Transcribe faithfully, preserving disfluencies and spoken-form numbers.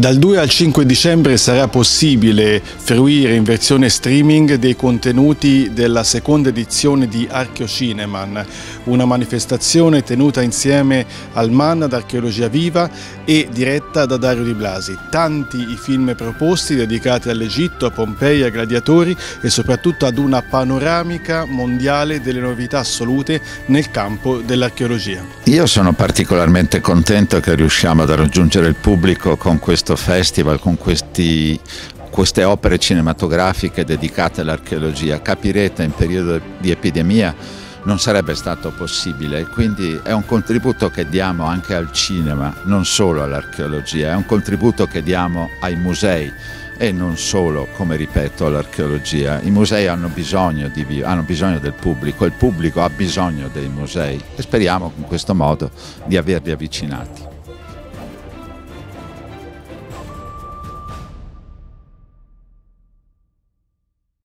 Dal due al cinque dicembre sarà possibile fruire in versione streaming dei contenuti della seconda edizione di Archeocinemann, una manifestazione tenuta insieme al MAN d'Archeologia Viva e diretta da Dario Di Blasi. Tanti i film proposti dedicati all'Egitto, a Pompei, a gladiatori e soprattutto ad una panoramica mondiale delle novità assolute nel campo dell'archeologia. Io sono particolarmente contento che riusciamo ad raggiungere il pubblico con questo festival, con questi, queste opere cinematografiche dedicate all'archeologia. Capirete, in periodo di epidemia non sarebbe stato possibile, quindi è un contributo che diamo anche al cinema, non solo all'archeologia, è un contributo che diamo ai musei e non solo, come ripeto, all'archeologia. I musei hanno bisogno, di, hanno bisogno del pubblico, il pubblico ha bisogno dei musei e speriamo con questo modo di averli avvicinati.